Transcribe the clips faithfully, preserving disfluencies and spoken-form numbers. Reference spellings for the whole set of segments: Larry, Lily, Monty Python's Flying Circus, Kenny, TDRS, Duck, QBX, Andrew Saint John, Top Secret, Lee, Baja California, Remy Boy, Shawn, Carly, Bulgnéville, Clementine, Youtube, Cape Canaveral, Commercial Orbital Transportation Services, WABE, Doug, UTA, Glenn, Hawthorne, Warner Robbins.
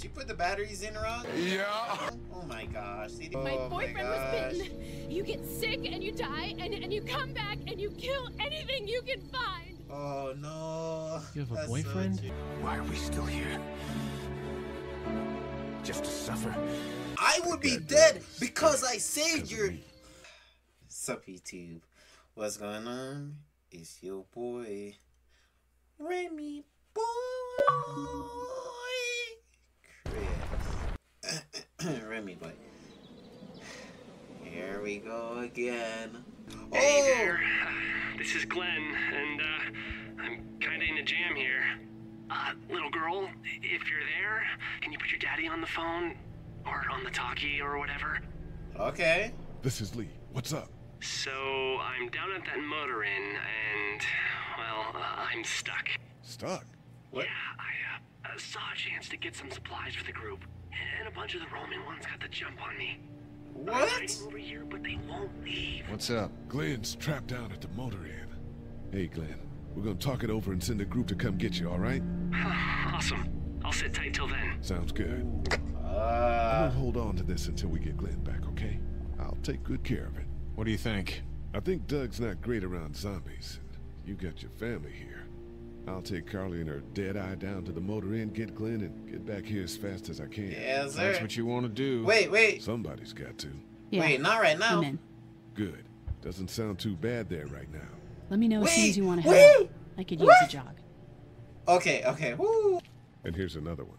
She put the batteries in wrong? Yeah. Oh my gosh. See, my oh boyfriend my gosh. was bitten. You get sick and you die and, and you come back and you kill anything you can find. Oh no. You have a That's boyfriend? So Why are we still here? Just to suffer. I would be dead because I saved your... Sup YouTube. What's going on? It's your boy, Remy Boy. Chris. Remy Boy. Here we go again. Hey oh! there. This is Glenn, and uh, I'm kinda in a jam here. Uh, little girl, if you're there, can you put your daddy on the phone? Or on the talkie or whatever? Okay. This is Lee. What's up? So, I'm down at that motor inn, and, well, uh, I'm stuck. Stuck? What? Yeah, I uh, saw a chance to get some supplies for the group, and a bunch of the Roman ones got the jump on me. What? I'm hiding over here, but they won't leave. What's up? Glenn's trapped down at the motor inn. Hey, Glenn, we're gonna talk it over and send a group to come get you, all right? Awesome. I'll sit tight till then. Sounds good. Uh... I'm gonna hold on to this until we get Glenn back, okay? I'll take good care of it. What do you think? I think Doug's not great around zombies. You got your family here. I'll take Carly and her dead eye down to the motor inn, get Glenn, and get back here as fast as I can. Yeah, sir. That's what you want to do. Wait, wait. Somebody's got to. Yeah. Wait, not right now. Good. Doesn't sound too bad there right now. Let me know wait, as soon as you want to help. Wait. I could use what? a jog. Okay, okay. Woo. And here's another one.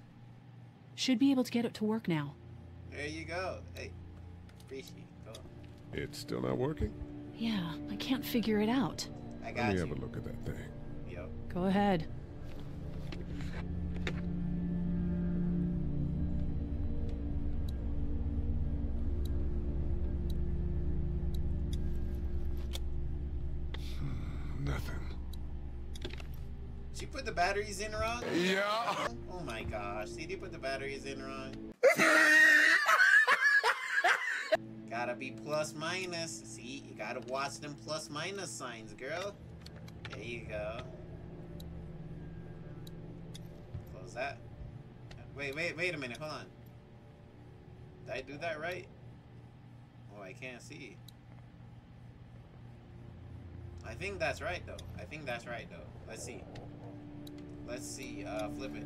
Should be able to get it to work now. There you go. Hey, appreciate it. It's still not working? Yeah, I can't figure it out. I got you. Let me have a look at that thing. Yep. Go ahead. Nothing. She put the batteries in wrong? Yeah. Oh my gosh. See, they put the batteries in wrong. Gotta be plus minus. See, you gotta watch them plus minus signs, girl. There you go. Close that. Wait, wait, wait a minute. Hold on. Did I do that right? Oh, I can't see. I think that's right, though. I think that's right, though. Let's see. Let's see. Uh, flip it.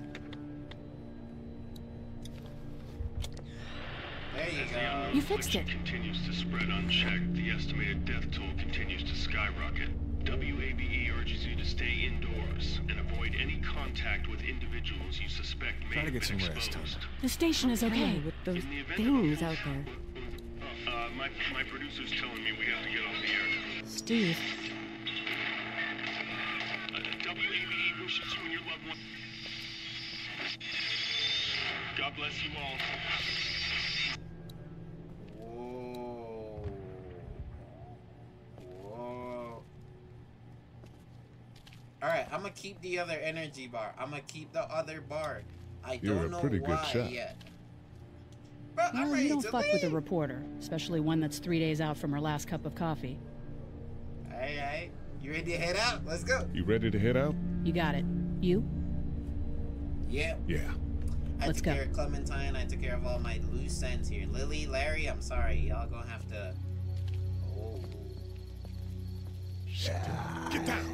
There you go. You fixed it. Continues to spread unchecked. The estimated death toll continues to skyrocket. W A B E urges you to stay indoors and avoid any contact with individuals you suspect may have been exposed. The station is okay with those things out there. Uh, my my producer's telling me we have to get off the air. Steve. Uh, W A B E wishes you and your loved ones. God bless you all. Alright, I'm gonna keep the other energy bar. I'm gonna keep the other bar. I You're don't know pretty why good shot. yet. Bro, no, I'm ready you don't to fuck leave. with a reporter, especially one that's three days out from her last cup of coffee. Alright, alright. You ready to head out? Let's go. You ready to head out? You got it. You? Yeah. Yeah. I Let's took go. care of Clementine. I took care of all my loose ends here. Lily, Larry, I'm sorry. Y'all gonna have to... Oh. Shit. Yeah. Get down.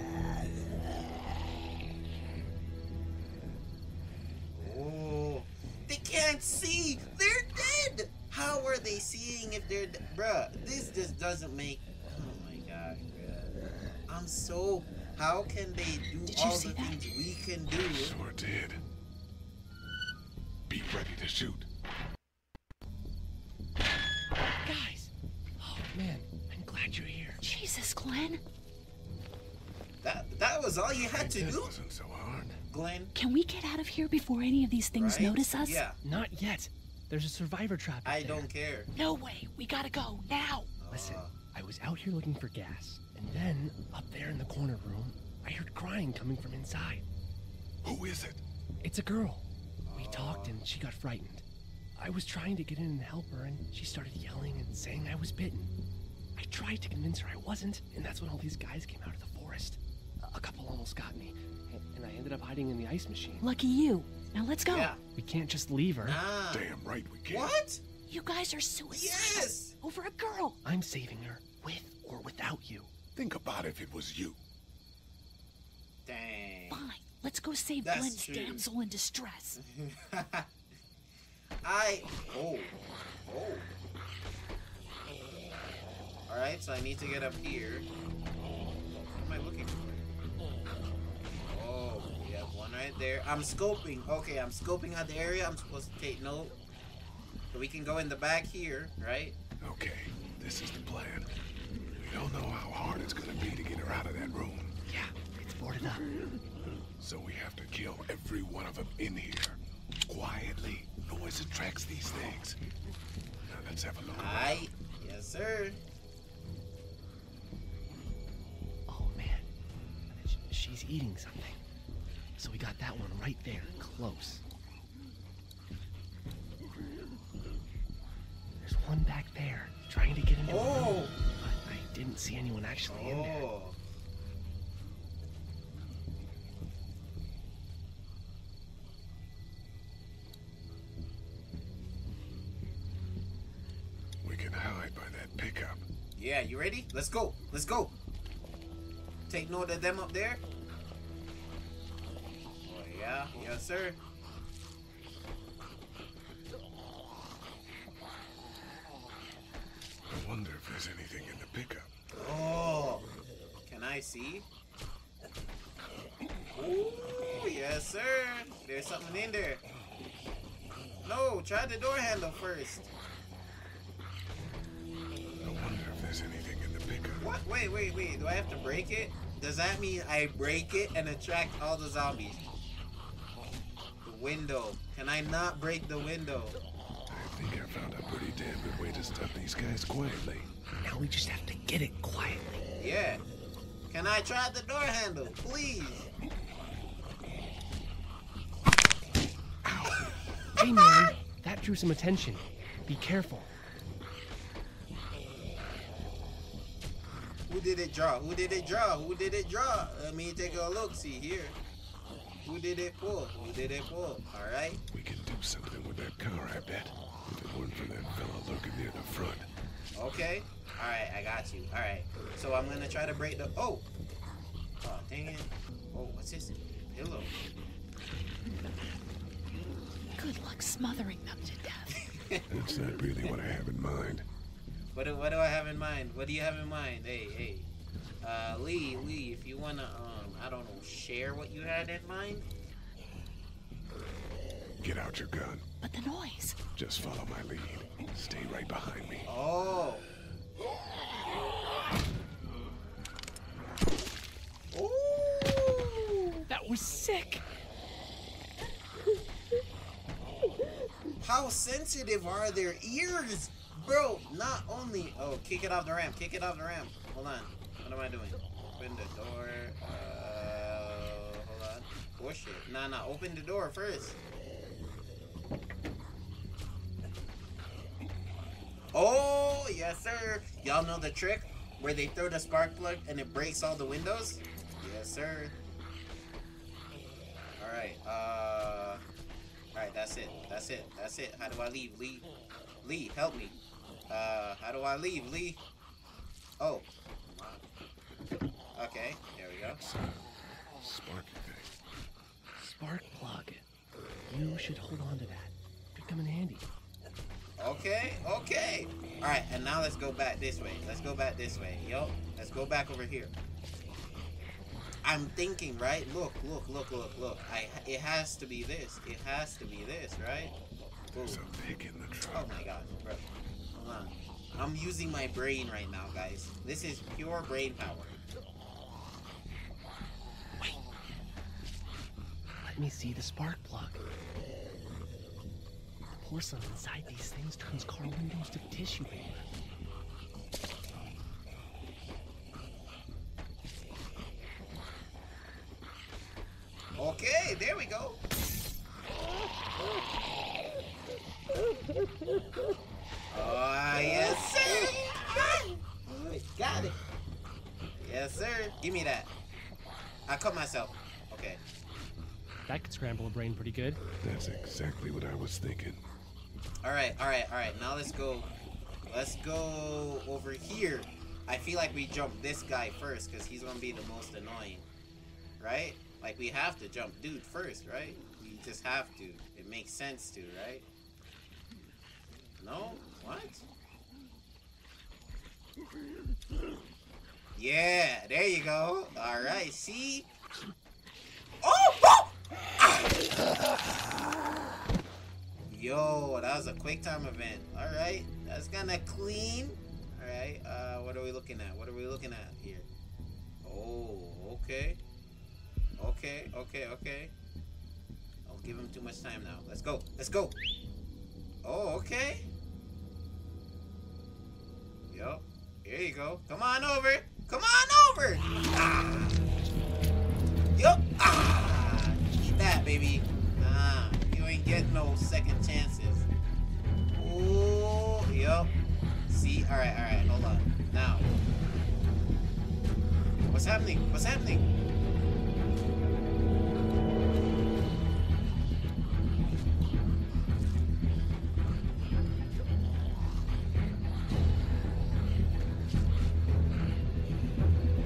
They can't see! They're dead! How are they seeing if they're dead? Bruh, this just doesn't make... Oh my god, bruh. I'm so... How can they do did all the that? things we can do? Sure did. Be ready to shoot. Guys! Oh man, I'm glad you're here. Jesus, Glenn! That, that was all you had to do? That wasn't so hard. Glenn. Can we get out of here before any of these things right? notice us? Yeah. Not yet. There's a survivor trap I there. don't care. No way. We gotta go. Now. Uh, Listen, I was out here looking for gas. And then, up there in the corner room, I heard crying coming from inside. Who is it? It's a girl. Uh, we talked and she got frightened. I was trying to get in and help her and she started yelling and saying I was bitten. I tried to convince her I wasn't, and that's when all these guys came out of the forest. A couple almost got me. And I ended up hiding in the ice machine. Lucky you. Now let's go. Yeah. We can't just leave her. Nah. Damn right we can't. What? You guys are suicidal. Yes. Over a girl. I'm saving her, with or without you. Think about if it was you. Dang. Fine. Let's go save That's Glenn's true. damsel in distress. I... Oh. Oh. Alright, so I need to get up here. What am I looking for? Oh, we have one right there. I'm scoping. Okay, I'm scoping out the area. I'm supposed to take note. So we can go in the back here, right? Okay, this is the plan. We don't know how hard it's gonna be to get her out of that room. Yeah, it's boarded up. So we have to kill every one of them in here. Quietly. Noise attracts these things. Now let's have a look. Aye. Yes, sir. Oh, man. She's eating something. So we got that one right there. Close. There's one back there trying to get into oh. a room. But I didn't see anyone actually oh. in there. Yeah, you ready? Let's go. Let's go. Take note of them up there. Oh, yeah. Yes, sir. I wonder if there's anything in the pickup. Oh. Can I see? Oh, yes, sir. There's something in there. No, try the door handle first. What? Wait, wait, wait. Do I have to break it? Does that mean I break it and attract all the zombies? The window. Can I not break the window? I think I found a pretty damn good way to stop these guys quietly. Now we just have to get it quietly. Yeah. Can I try the door handle, please? Ow. Hey, man. That drew some attention. Be careful. Who did it draw? Who did it draw? Who did it draw? Let me take a look. See here. Who did it pull? Who did it pull? All right. We can do something with that car, I bet. If it weren't for that fella lurking near the front. Okay. All right. I got you. All right. So I'm gonna try to break the. Oh. Oh dang it. Oh, what's this? Pillow. Good luck smothering them to death. That's not really what I have in mind. What do, what do I have in mind? What do you have in mind? Hey, hey. Uh, Lee, Lee, if you want to, um, I don't know, share what you had in mind? Get out your gun. But the noise. Just follow my lead. Stay right behind me. Oh. Oh. That was sick. How sensitive are their ears? Bro, not only... Oh, kick it off the ramp. Kick it off the ramp. Hold on. What am I doing? Open the door. Uh, hold on. Bullshit. Nah, nah. Open the door first. Oh, yes, sir. Y'all know the trick where they throw the spark plug and it breaks all the windows? Yes, sir. All right. Uh, all right. That's it. That's it. That's it. How do I leave? Leave. Lee, help me. Uh, how do I leave, Lee? Oh. Okay, there we go. Spark thing. Spark plug. You should hold on to that. Could come in handy. Okay, okay. All right, and now let's go back this way. Let's go back this way. Yo, let's go back over here. I'm thinking, right? Look, look, look, look, look. I. It has to be this. It has to be this, right? There's a pig in the truck. Oh my god, bro. Hold on. I'm using my brain right now, guys. This is pure brain power. Wait. Let me see the spark plug. The porcelain inside these things turns car windows to tissue paper. Okay, there we go. Oh, yes, sir! Got it! Yes, sir! Give me that. I cut myself. Okay. That could scramble a brain pretty good. That's exactly what I was thinking. Alright, alright, alright. Now let's go. Let's go over here. I feel like we jump this guy first because he's going to be the most annoying. Right? Like, we have to jump dude first, right? We just have to. It makes sense to, right? No? What? Yeah, there you go. Alright, see? Oh! Oh! Ah! Yo, that was a quick time event. Alright, that's gonna clean. Alright, uh, what are we looking at? What are we looking at here? Oh, okay. Okay, okay, okay. Don't give him too much time now. Let's go, let's go. Oh, okay. Yup, here you go. Come on over, come on over. Ah. Yup, ah. Eat that, baby. Nah, you ain't getting no second chances. Oh, yup. See, all right, all right, hold on. Now, what's happening? What's happening?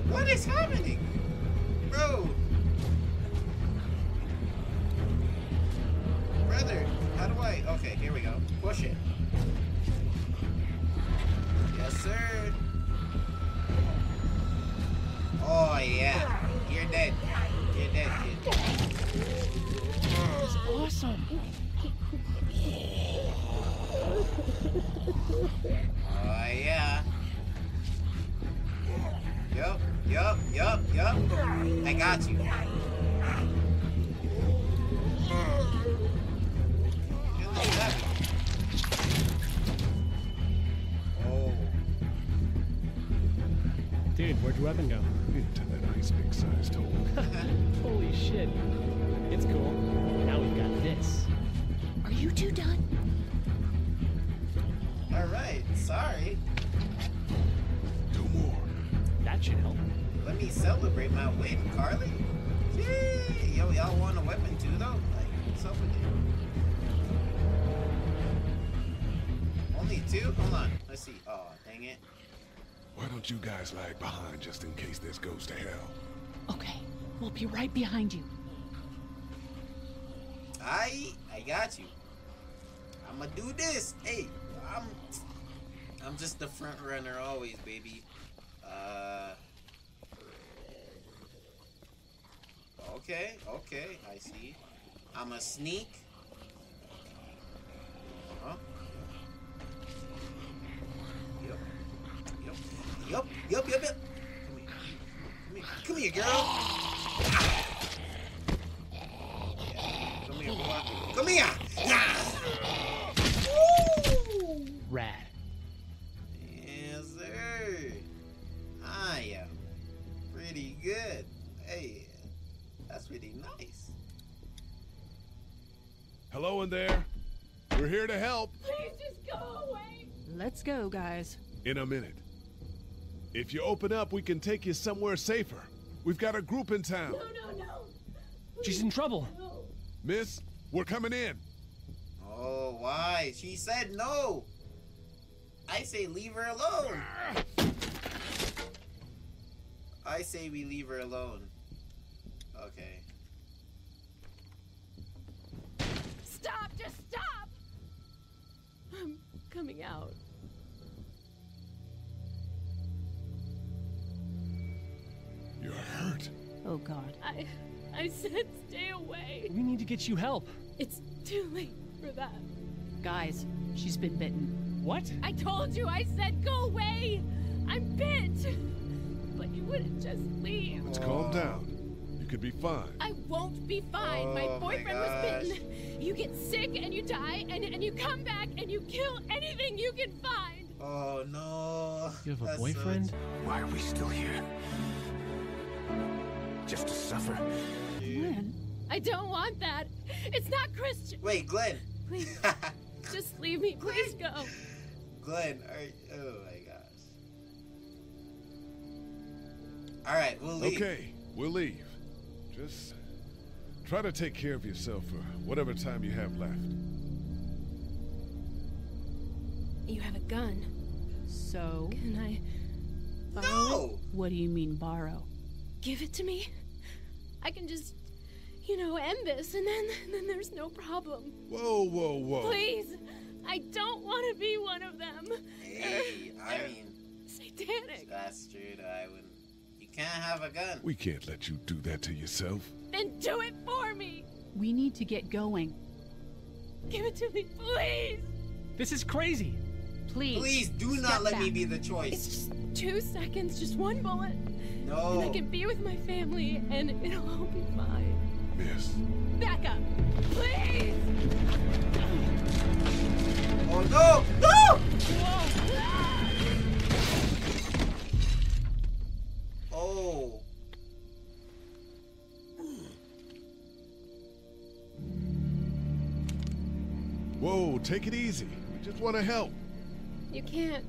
What is happening? Bro. Brother, how do I? Okay, here we go. Push it. Yes, sir. Oh, yeah. You're dead. You're dead, kid. That was awesome. Oh, yeah. Yup, yup, yup, yup. I got you. Oh. Dude, where'd your weapon go? Into that nice big sized hole. Holy shit. It's cool. Now we've got this. Are you two done? Alright, sorry. Two more. That should help. Let me celebrate my win, Carly. Yay! Yo, y'all want a weapon too, though? Like, what's up with you? Only two? Hold on. Let's see. Oh, dang it. Why don't you guys lag behind just in case this goes to hell? Okay, we'll be right behind you. I, I got you. I'ma do this. Hey, I'm, I'm just the front runner always, baby. Uh, okay, okay, I see. I'm a sneak. Huh? Yep. Yep. Yep. Yep. Yep. Yep. Come here. Come here. Come here, girl. Yeah. Come here, boy. Come here. Yeah. Woo! Rad. Yes, sir. I am pretty good. Hey, that's really nice. Hello in there. We're here to help. Please just go away. Let's go, guys. In a minute. If you open up, we can take you somewhere safer. We've got a group in town. No, no, no. Please. She's in trouble. No. Miss, we're coming in. Oh, why? She said no. I say leave her alone. I say we leave her alone. Okay. Stop! Just stop! I'm coming out. You're hurt. Oh, God. I... I said stay away. We need to get you help. It's too late for that. Guys, she's been bitten. What? I told you! I said go away! I'm bit! But you wouldn't just leave. Let's calm down. You could be fine. I won't be fine. Oh, my boyfriend my was bitten. You get sick and you die, and, and you come back and you kill anything you can find. Oh, no. You have That's a boyfriend? So... Why are we still here? Just to suffer? Glenn, I don't want that. It's not Christian. Wait, Glenn. Please, just leave me. Please go. Glenn, are you... Oh, my God. All right, we'll leave. Okay, we'll leave. Just Try to take care of yourself for whatever time you have left. You have a gun. So? Can I... borrow? No! What do you mean, borrow? Give it to me? I can just, you know, end this, and then, and then there's no problem. Whoa, whoa, whoa. Please! I don't want to be one of them. Hey, I mean... satanic. That's true, I wouldn't... You can't have a gun. We can't let you do that to yourself. Then do it for me! We need to get going. Give it to me, please! This is crazy. Please. Please do not let me be the choice. It's just two seconds, just one bullet. No. And I can be with my family, and it'll all be fine. Miss. Back up, please. Oh no! No! Whoa. Oh. Whoa! Take it easy. We just want to help. You can't.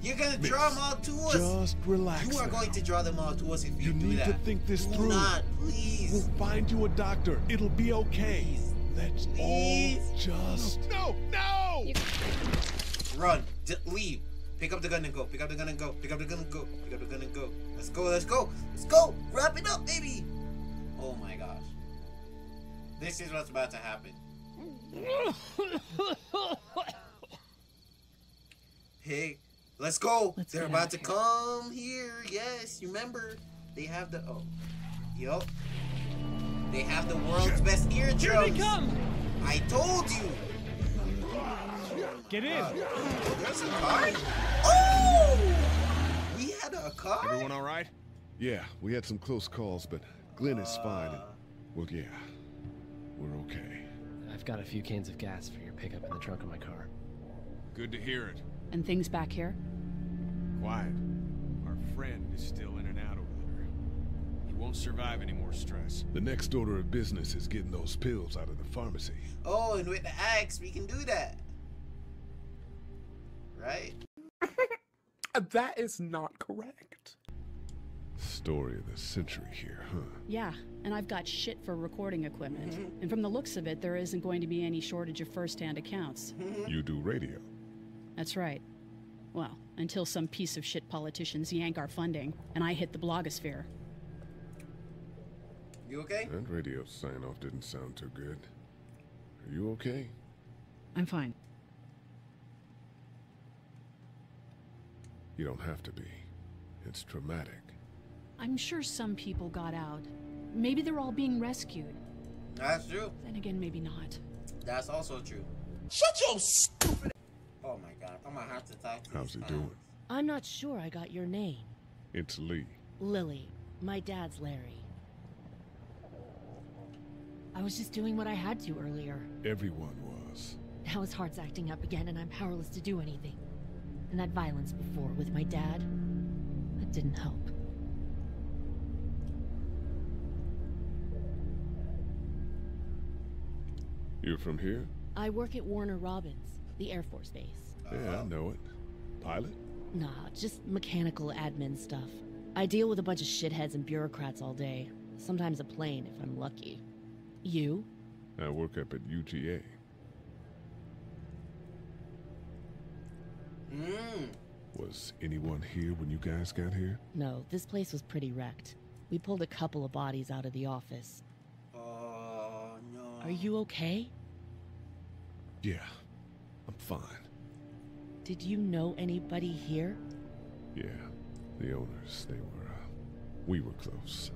You're gonna Miss, draw them all to us. Just relax. You are now. going to draw them all to us if you, you do that. You need to think this do through. Not, please. We'll find you a doctor. It'll be okay. Please. Let's please. all just. No, no. no. Run. D leave. Pick up the gun and go. Pick up the gun and go. Pick up the gun and go. Pick up the gun and go. Let's go. Let's go. Let's go. Wrap it up, baby. Oh my gosh. This is what's about to happen. Hey, let's go. Let's They're about to here. come here. Yes, remember, they have the oh, yup. They have the world's best eardrums. Here they come. I told you. Get in. Uh, there's a car. Oh, we had a car. Everyone all right? Yeah, we had some close calls, but Glenn is uh, fine. And, well, yeah, we're okay. I've got a few cans of gas for your pickup in the trunk of my car. Good to hear it. And things back here? Quiet. Our friend is still in and out over there. He won't survive any more stress. The next order of business is getting those pills out of the pharmacy. Oh, and with the axe, we can do that. Right? That is not correct. Story of the century here, huh? Yeah, and I've got shit for recording equipment. Mm-hmm. And from the looks of it, there isn't going to be any shortage of first-hand accounts. Mm-hmm. You do radio. That's right. Well, until some piece of shit politicians yank our funding, and I hit the blogosphere. You okay? That radio sign-off didn't sound too good. Are you okay? I'm fine. You don't have to be. It's traumatic. I'm sure some people got out. Maybe they're all being rescued. That's true. Then again, maybe not. That's also true. Shut your stupid... Oh my god, I'm gonna have to talk to How's he fans. doing? I'm not sure I got your name. It's Lee. Lily. My dad's Larry. I was just doing what I had to earlier. Everyone was. Now his heart's acting up again and I'm powerless to do anything. And that violence before with my dad, that didn't help. You're from here? I work at Warner Robbins. The Air Force Base. Yeah, I know it. Pilot? Nah, just mechanical admin stuff. I deal with a bunch of shitheads and bureaucrats all day. Sometimes a plane, if I'm lucky. You? I work up at U T A. Mm. Was anyone here when you guys got here? No, this place was pretty wrecked. We pulled a couple of bodies out of the office. Oh, uh, no. Are you okay? Yeah. I'm fine. Did you know anybody here? Yeah, the owners, they were, uh, we were close.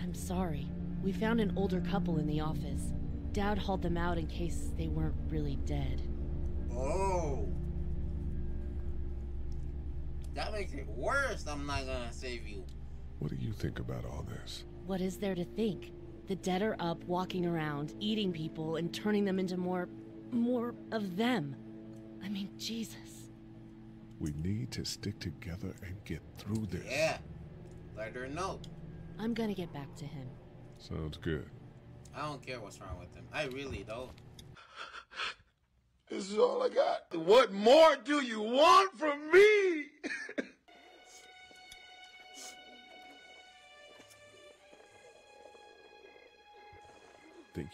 I'm sorry. We found an older couple in the office. Dad hauled them out in case they weren't really dead. Oh! That makes it worse. I'm not gonna save you. What do you think about all this? What is there to think? The dead are up, walking around, eating people, and turning them into more... more of them. I mean, Jesus. We need to stick together and get through this. Yeah. Let her know. I'm gonna get back to him. Sounds good. I don't care what's wrong with him. I really don't. This is all I got. What more do you want from me?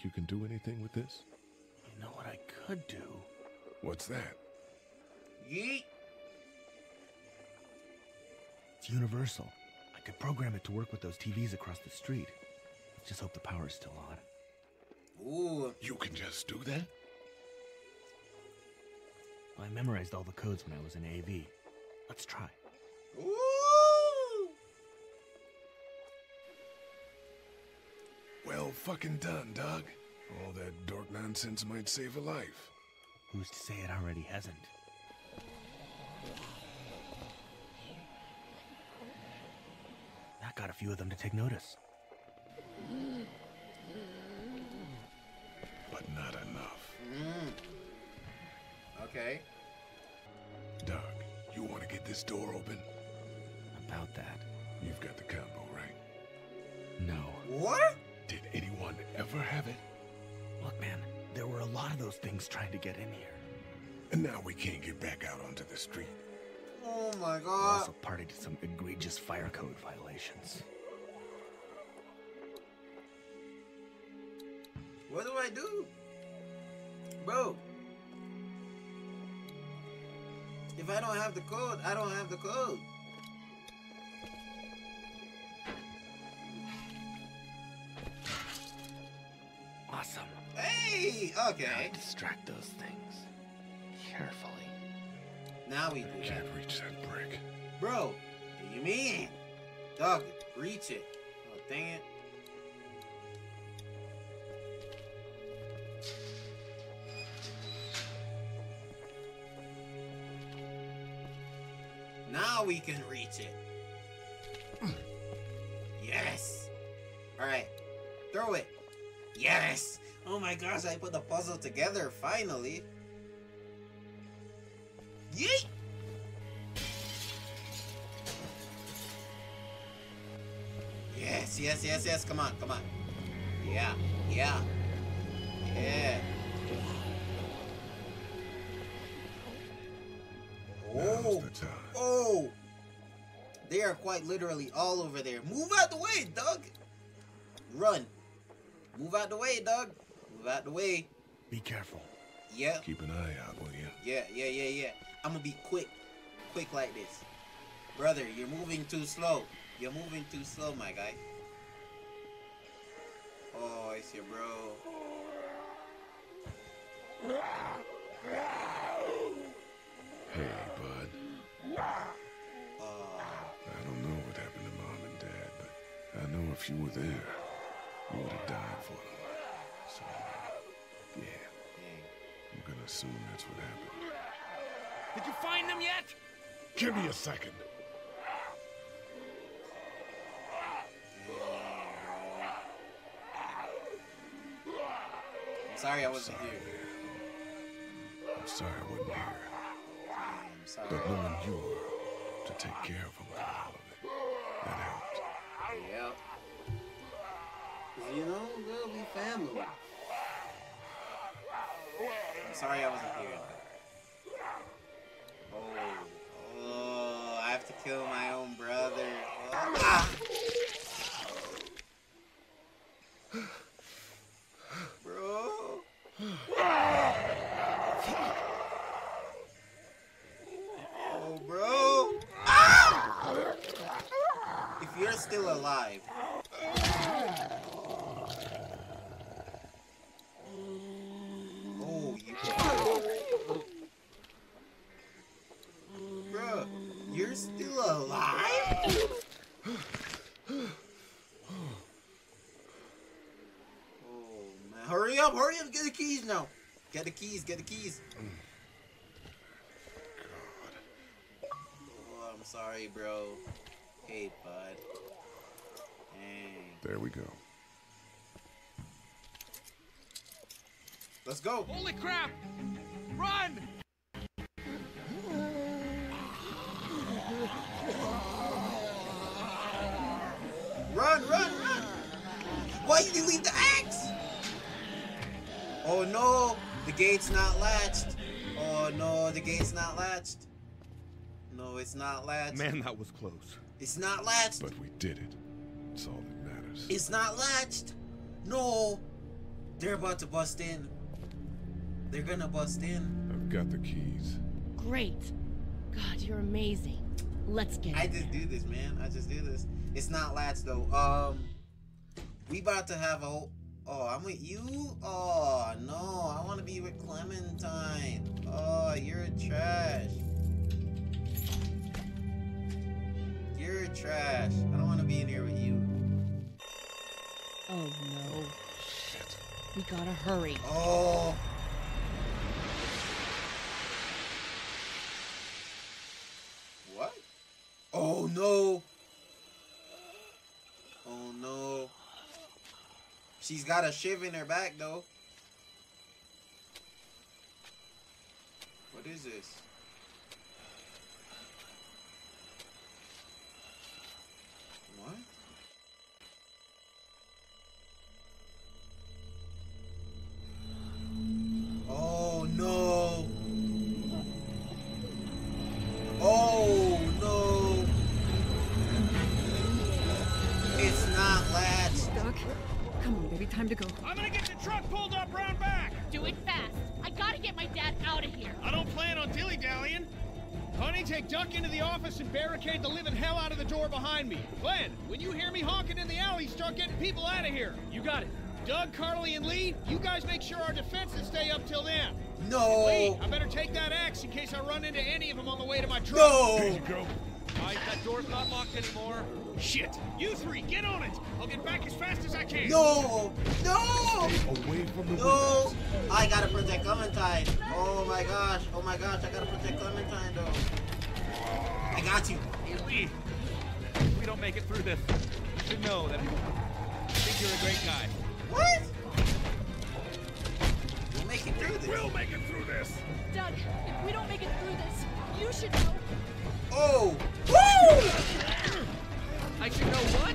think you can do anything with this? You know what I could do? What's that? Yeet! It's universal. I could program it to work with those T Vs across the street. Let's just hope the power's still on. Ooh. You can just do that? Well, I memorized all the codes when I was in A V. Let's try. Ooh! Well fucking done, Doug. All that dork nonsense might save a life. Who's to say it already hasn't? That got a few of them to take notice. But not enough. Mm. Okay. Doug, you want to get this door open? About that. You've got the combo, right? No. What? Did anyone ever have it? Look, man, there were a lot of those things trying to get in here. And now we can't get back out onto the street. Oh my god. We're also party to some egregious fire code violations. What do I do? Bro. If I don't have the code, I don't have the code. Awesome. Hey, okay. Distract those things. Carefully. Now we do I can't that. reach that brick. Bro, what do you mean? Doug, reach it. Oh, dang it. Now we can reach it. Yes. All right. Throw it. Yes. Oh my gosh, I put the puzzle together finally. Yeet. Yes, yes, yes, yes. Come on, come on. Yeah, yeah. Yeah. Oh, oh, they are quite literally all over there. Move out the way, Doug. Run. Move out the way, Doug. Move out the way. Be careful. Yeah. Keep an eye out, will you? Yeah, yeah, yeah, yeah. I'm gonna be quick. Quick like this. Brother, you're moving too slow. You're moving too slow, my guy. Oh, it's your bro. Hey, bud. Uh, I don't know what happened to Mom and Dad, but I know if you were there, you would have died for them. So, yeah. I'm gonna assume that's what happened. Did you find them yet? Give me a second. I'm sorry I wasn't here. I'm sorry I wasn't here. Sorry. But knowing you were to take care of him and all of it, that helped. Yep. You know, we'll be family. I'm sorry I wasn't here. Oh. Oh, I have to kill my own brother. Oh. Ah. Bro. You're still alive. Oh, you can't. Bruh, you're still alive? Oh, man. Hurry up, hurry up. Get the keys now. Get the keys, get the keys. God. Oh, I'm sorry, bro. Hey, bud. Dang. There we go. Let's go. Holy crap! Run! Run, run, run! Why did you leave the axe? Oh no, the gate's not latched. Oh no, the gate's not latched. No, it's not latched. Man, that was close. It's not latched. But we did it. It's all that matters. It's not latched. No. They're about to bust in. They're gonna bust in. I've got the keys. Great. God, you're amazing. Let's get it. I just do this, man. I just do this. It's not lats though. Um, we about to have a whole... Oh, I'm with you? Oh, no. I want to be with Clementine. Oh, you're trash. You're trash. I don't want to be in here with you. Oh, no. Shit. We gotta hurry. Oh. What? Oh, no. Oh, no. She's got a shiv in her back, though. What is this? What? Oh, no. Oh, no. It's not latched. Doug? Come on, baby, time to go. I'm gonna get the truck pulled up round back! Do it fast. I gotta get my dad out of here. I don't plan on dilly-dallying. Honey, take Duck into the office and barricade the living hell out of the door behind me. Glenn, when you hear me honking in the alley, start getting people out of here. You got it. Doug, Carly, and Lee, you guys make sure our defenses stay up till then. No! Lee, I better take that axe in case I run into any of them on the way to my truck. No! There you go. All right, that door's not locked anymore. Shit! You three, get on it! I'll get back as fast as I can! No! No! Stay away from the windows. No! I gotta protect Clementine! Oh my gosh! Oh my gosh! I gotta protect Clementine, though. I got you! Hey, Lee! If we don't make it through this, you should know that I think you're a great guy. What? We'll make it through this! We'll make it through this! Doug, if we don't make it through this, you should know... Oh! Woo! I should know what?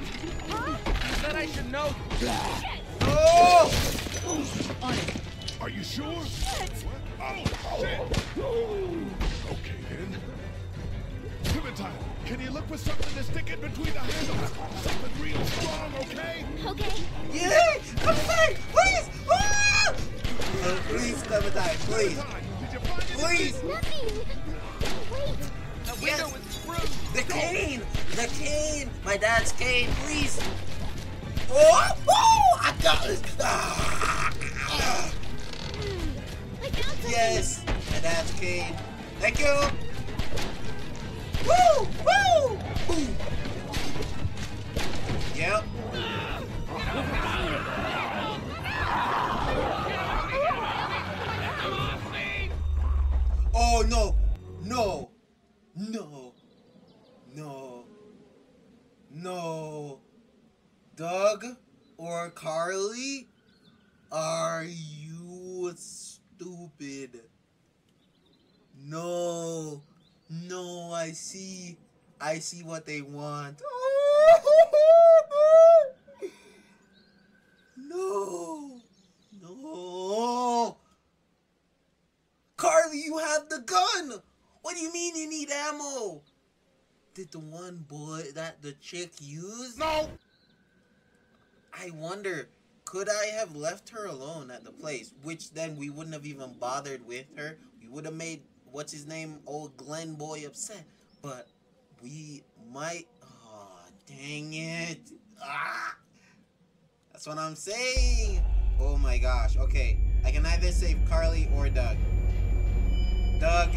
Huh? You said I should know. Shit. Oh! On it. Are you sure? Shit. Oh, shit. Okay, then. Clementine, can you look for something to stick in between the handles? Something real strong, okay? Okay. Yeah! Clementine, please! Ah! Uh, please, Clementine, please. Clementine, did you find it? Please! Nothing! Wait! The window yes. is screwed. The cane! The cane! My dad's cane, please! Oh! Oh! I got it! Ah, ah. I found yes! My dad's cane. Thank you! Woo! Woo! Boom! Yep. Oh no! No! No, no, no, Doug or Carly, are you stupid? No, no, I see, I see what they want. No, no, Carly, you have the gun. What do you mean you need ammo? Did the one boy that the chick used? No! I wonder, could I have left her alone at the place? Which then we wouldn't have even bothered with her. We would have made, what's his name, old Glenn boy upset. But we might, oh, dang it. Ah! That's what I'm saying. Oh my gosh, okay. I can either save Carly or Doug. Doug.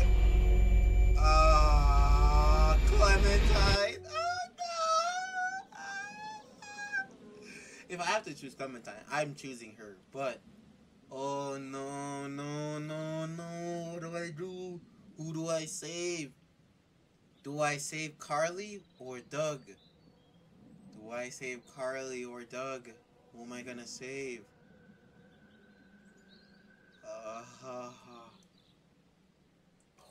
Ah, uh, Clementine. Oh, no. If I have to choose Clementine, I'm choosing her. But, oh no, no, no, no. What do I do? Who do I save? Do I save Carly or Doug? Do I save Carly or Doug? Who am I gonna save? Uh huh.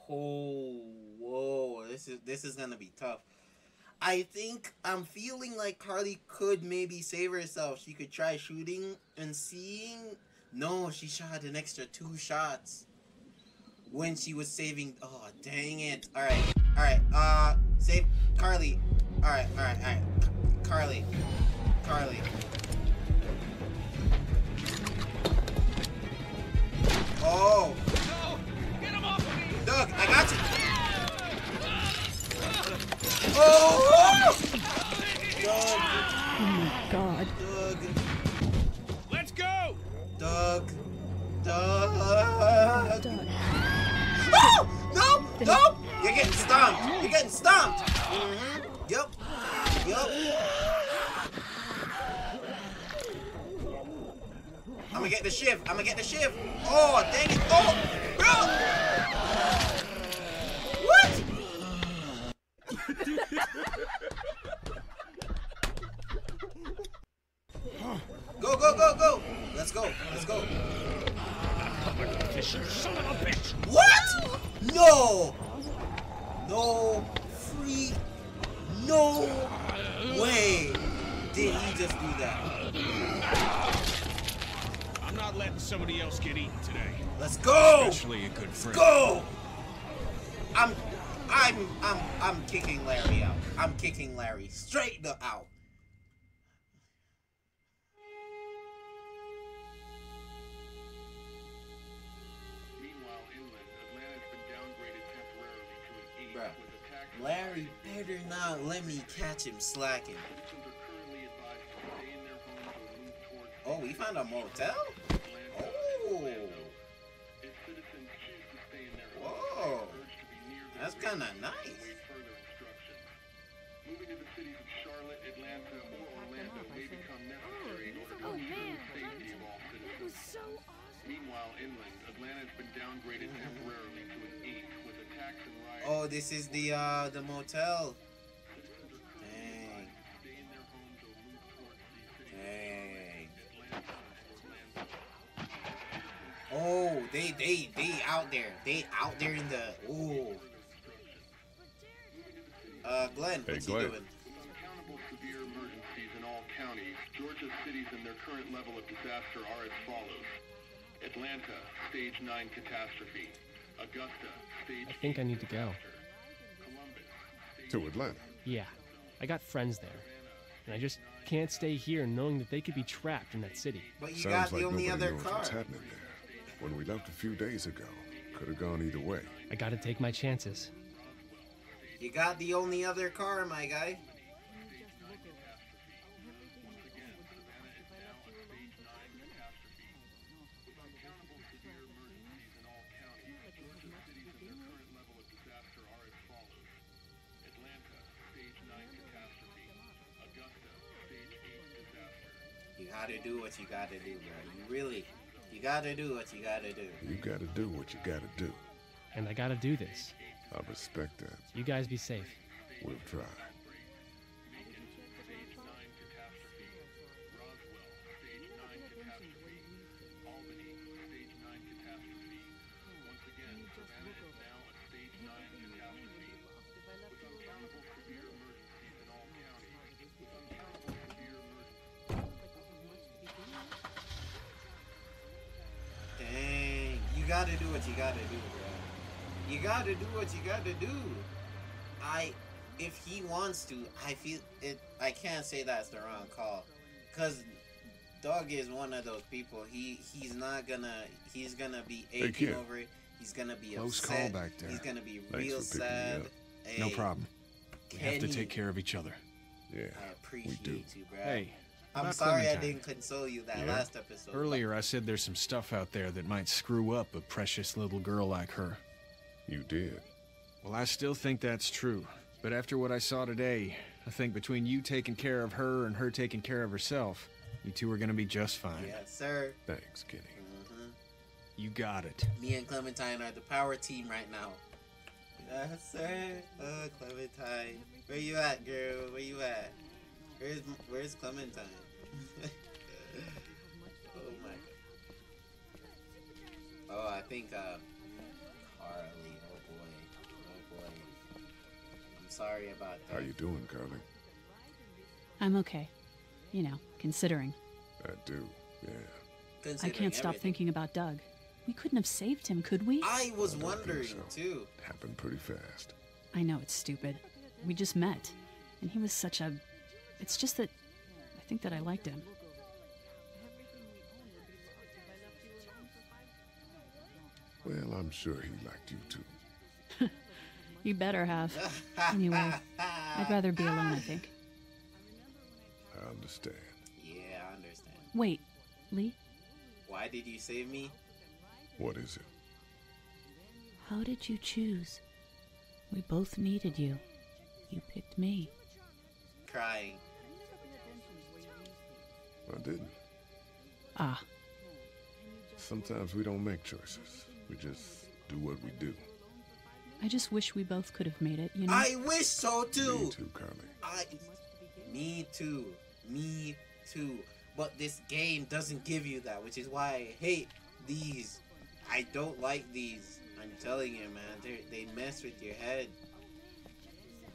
Oh, whoa, this is this is gonna be tough. I think I'm feeling like Carly could maybe save herself. She could try shooting and seeing. No, she shot an extra two shots when she was saving. Oh, dang it. All right, all right, uh, save Carly. All right, all right, all right. Carly, Carly. Oh. No. Get him off of me. Doug, I got you. Oh. Doug. Oh my God. Doug. Let's go. Doug. Doug. Oh, Doug. Oh! No! No! You're getting stomped. You're getting stomped. Mm-hmm. Yep. Yep. I'm gonna get the shiv. I'm gonna get the shiv. Oh, dang it. Oh! Bro! What? Go, go, go, go. Let's go. Let's go. Son of a bitch. What? No. No. Free. No way did he just do that. I'm not letting somebody else get eaten today. Let's go. Especially a good friend. Let's go. I'm, I'm, I'm, I'm kicking Larry out. I'm kicking Larry straight the out. Larry better not let me catch him slacking. Oh, we found a motel? Oh. Whoa. That's kind of nice. Oh, man. That was so awesome. Meanwhile, inland, Atlanta's been downgraded temporarily to an eight with attacks and riots. Oh, this is the uh the motel. Dang. Dang. Oh, they they they out there. They out there in the ooh. Uh, Glenn, hey, what's Glenn. He doing? Severe emergencies in all counties. Georgia's cities and their current level of disaster are as follows. Atlanta, stage nine catastrophe. Augusta, stage I think I need to go. Columbus, to Atlanta? Yeah. I got friends there. And I just can't stay here knowing that they could be trapped in that city. But you Sounds got the like only other knows car. What's happening there. When we left a few days ago, could have gone either way. I gotta take my chances. You got the only other car, my guy. You gotta do what you gotta do, bro. You really, you gotta do what you gotta do. You gotta do what you gotta do. And I gotta do this. I respect that. You guys be safe. We'll try. You gotta do what you gotta do, bro. You gotta do what you gotta do. I, if he wants to, I feel it. I can't say that's the wrong call, cause Doug is one of those people. He he's not gonna. He's gonna be aching over it. He's gonna be Close upset. Call back there. He's gonna be Thanks real sad. Hey, no problem. We Kenny, have to take care of each other. Yeah, I appreciate we do. You, bro. Hey. I'm sorry Clementine. I didn't console you that yeah. last episode. Earlier I said there's some stuff out there that might screw up a precious little girl like her. You did. Well, I still think that's true. But after what I saw today, I think between you taking care of her and her taking care of herself, you two are gonna be just fine. Yes, sir. Thanks, Kenny. Mm-hmm. You got it. Me and Clementine are the power team right now. Yes, sir. Oh, Clementine. Where you at, girl? Where you at? Where's, where's Clementine? Oh my God. Oh, I think, uh, Carly, oh boy, oh boy. I'm sorry about that. How you doing, Carly? I'm okay. You know, considering. I do, yeah. Considering I can't stop everything. Thinking about Doug. We couldn't have saved him, could we? I was I wondering, so. Too. Happened pretty fast. I know it's stupid. We just met, and he was such a... It's just that I think that I liked him. Well, I'm sure he liked you too. You better have. Anyway, I'd rather be alone, I think. I understand. Yeah, I understand. Wait, Lee? Why did you save me? What is it? How did you choose? We both needed you. You picked me. Crying. I didn't. Ah. Sometimes we don't make choices. We just do what we do. I just wish we both could have made it, you know? I wish so, too! Me too, Carly. I... Me too. Me too. But this game doesn't give you that, which is why I hate these. I don't like these. I'm telling you, man. They're, they mess with your head.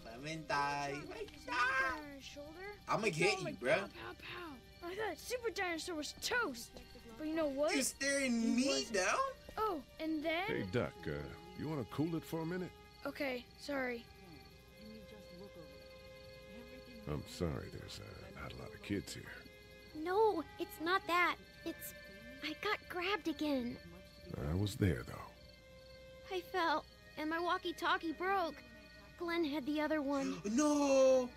Clementine. I'ma get you, bro. I thought Super Dinosaur was toast. But you know what? You're staring me down? Oh, and then... Hey, Duck, uh, you want to cool it for a minute? Okay, sorry. I'm sorry, there's uh, not a lot of kids here. No, it's not that. It's... I got grabbed again. I was there, though. I fell, and my walkie-talkie broke. Glenn had the other one. No!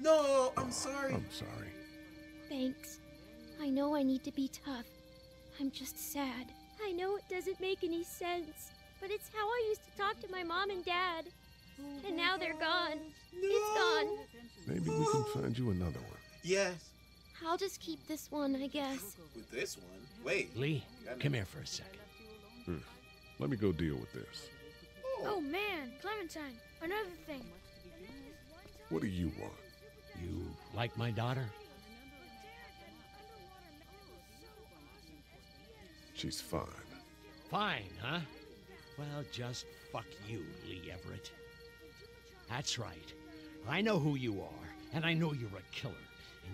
No, I'm oh, sorry. I'm sorry. Thanks. I know I need to be tough. I'm just sad. I know it doesn't make any sense, but it's how I used to talk to my mom and dad. And now they're gone. No. It's gone. Maybe we can find you another one. Yes. I'll just keep this one, I guess. With this one? Wait. Lee, come here for a second. Hmm. Let me go deal with this. Oh. oh, man. Clementine, another thing. What do you want? You like my daughter? She's fine. Fine, huh? Well, just fuck you, Lee Everett. That's right. I know who you are, and I know you're a killer.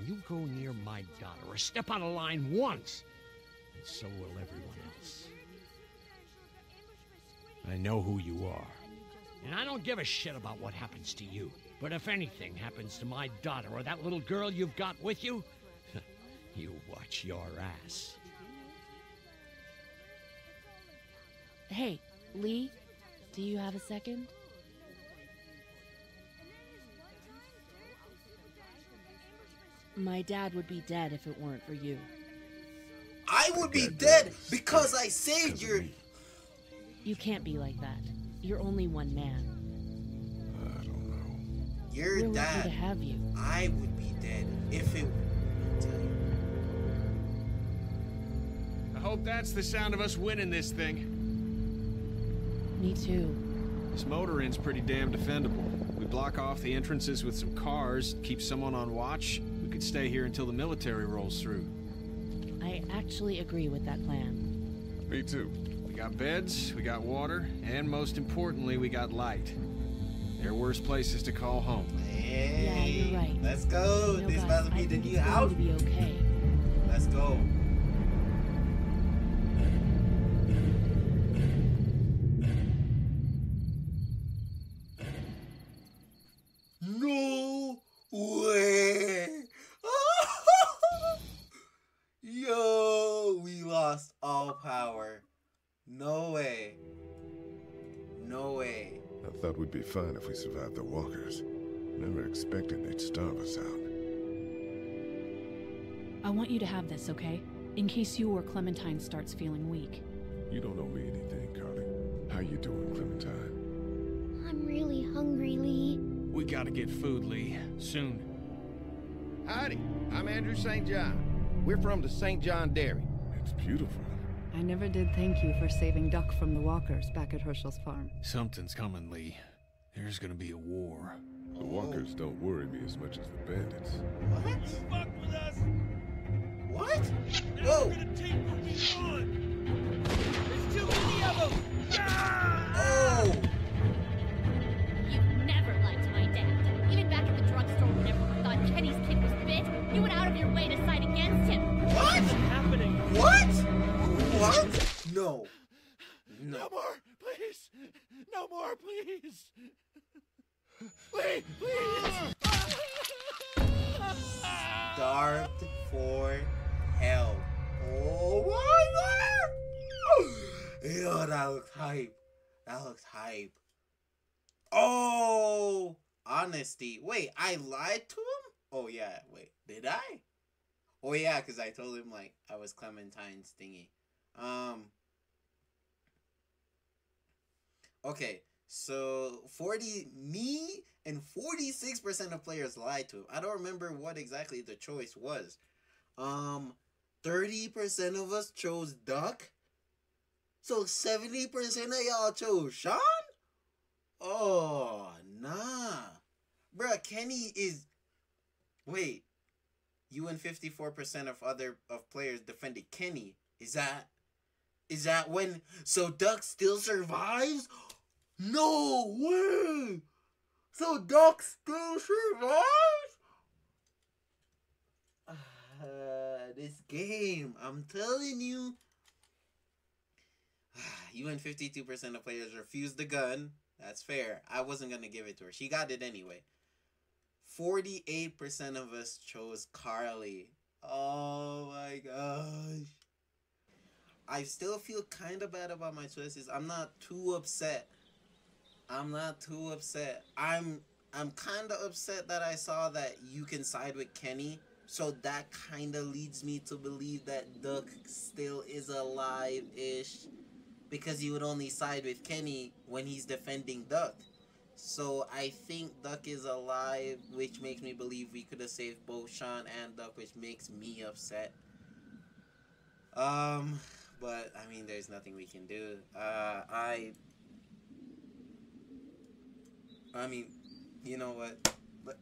And you go near my daughter or step out of line once, and so will everyone else. I know who you are. And I don't give a shit about what happens to you. But if anything happens to my daughter or that little girl you've got with you, you watch your ass. Hey, Lee, do you have a second? My dad would be dead if it weren't for you. I would be dead because I saved your... You can't be like that. You're only one man. I don't know. You're We're dad. Lucky to have you. I would be dead if it... I hope that's the sound of us winning this thing. Me too. This motor inn's pretty damn defendable. We block off the entrances with some cars, keep someone on watch. We could stay here until the military rolls through. I actually agree with that plan. Me too. We got beds, we got water, and most importantly, we got light. There are worse places to call home. Hey, yeah, you're right. Let's go. No, this is about to be the new house. Be okay. Let's go. We'd be fine if we survived the walkers. Never expected they'd starve us out. I want you to have this, okay? In case you or Clementine starts feeling weak. You don't owe me anything, Carly. How you doing, Clementine? I'm really hungry, Lee. We gotta get food, Lee. Soon. Howdy, I'm Andrew Saint John. We're from the Saint John Dairy. It's beautiful. I never did thank you for saving Duck from the walkers back at Herschel's farm. Something's coming, Lee. There's gonna be a war. The walkers don't worry me as much as the bandits. What? Fuck with us! What? Now Whoa! We're gonna take what we want. There's too many of them! Ah! Oh! You've never liked my dad. Even back at the drugstore when everyone thought Kenny's kid was bit, you went out of your way to side against him. What? What's happening? What? What? No. No. No more, please. No more, please. Please, please. Starved for help. Oh, my God. Yo, that looks hype. That looks hype. Oh, honesty. Wait, I lied to him? Oh, yeah. Wait, did I? Oh, yeah, because I told him, like, I was Clementine's thingy. Um. Okay, so forty me and forty-six percent of players lied to him. I don't remember what exactly the choice was. Um, thirty percent of us chose Duck. So seventy percent of y'all chose Sean? Oh, nah. Bruh, Kenny is... Wait. You and fifty-four percent of other of players defended Kenny. Is that... Is that when... So Duck still survives? No way! So Duck still survives? Uh, this game, I'm telling you... You and fifty-two percent of players refused the gun. That's fair. I wasn't going to give it to her. She got it anyway. forty-eight percent of us chose Carly. Oh my gosh. I still feel kind of bad about my choices. I'm not too upset. I'm not too upset. I'm I'm kind of upset that I saw that you can side with Kenny. So that kind of leads me to believe that Duck still is alive-ish. Because you would only side with Kenny when he's defending Duck. So I think Duck is alive, which makes me believe we could have saved both Sean and Duck, which makes me upset. Um, but, I mean, there's nothing we can do. Uh, I... I mean, you know what?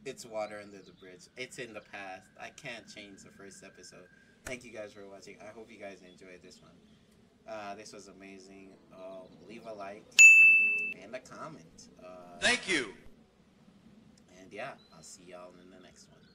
It's water under the bridge. It's in the past. I can't change the first episode. Thank you guys for watching. I hope you guys enjoyed this one. Uh, this was amazing. Um, leave a like and a comment. Uh, Thank you. And yeah, I'll see y'all in the next one.